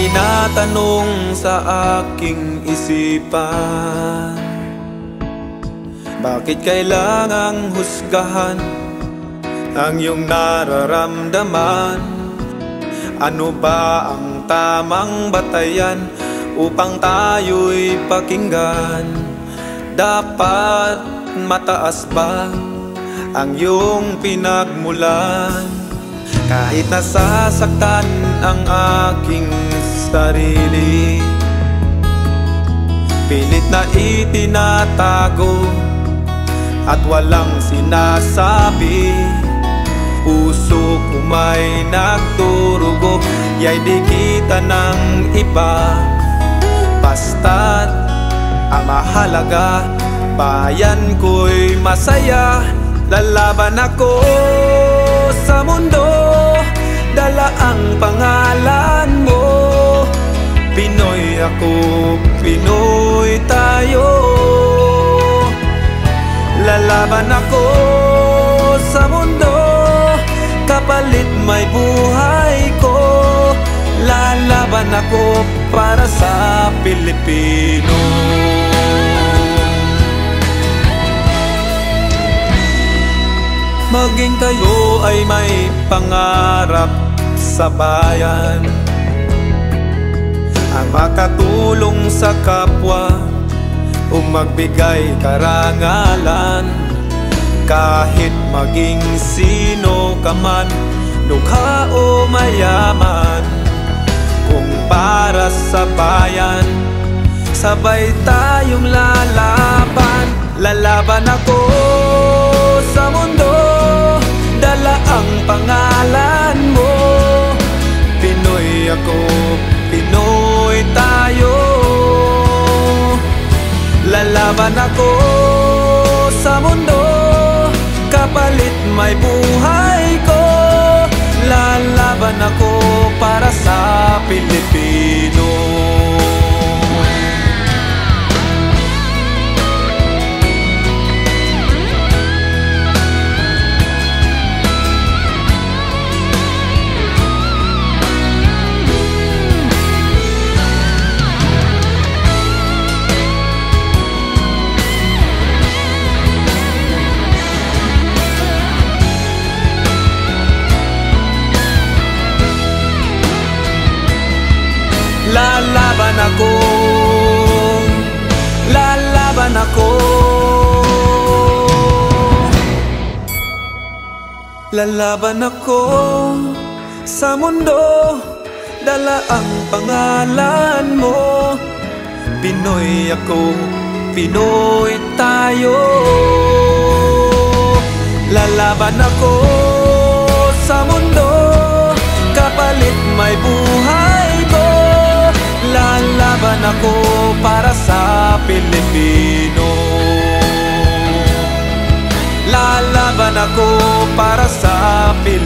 tinatanong sa aking isipan, bakit kailangang husgahan ang iyong nararamdaman? Ano ba ang tamang batayan upang tayo'y pakinggan? Dapat mataas ba ang iyong pinagmulan? Kahit nasasaktan ang aking sarili, pilit na itinatago at walang sinasabi. Puso ko may nagturugo, yay di kita ng iba. Basta't ang mahalaga, bayan ko'y masaya. Lalaban ako sa mundo, dala ang pangalan mo. Pinoy ako, Pinoy tayo. Lalaban ako sa mundo, kapalit may buhay ko. Lalaban ako para sa Pilipino. Maging tayo ay may pangarap sa bayan, ang makatulong sa kapwa o magbigay karangalan. Kahit maging sino ka man, lukha o mayaman, kung para sa bayan, sabay tayong lalaban. Lalaban ako sa mundo, dala ang pangalan mo. Pinoy ako, Pinoy tayo. Lalaban ako sa mundo, kapalit may buhay ko. Lalaban ako para sa Pilipino. Lalaban ako, lalaban ako. Lalaban ako sa mundo, dala ang pangalan mo. Pinoy ako, Pinoy tayo. Lalaban ako sa mundo, kapalit may buhay ko. Lalaban ako para sa Pilipino. Lalaban ako para sa Pilipino.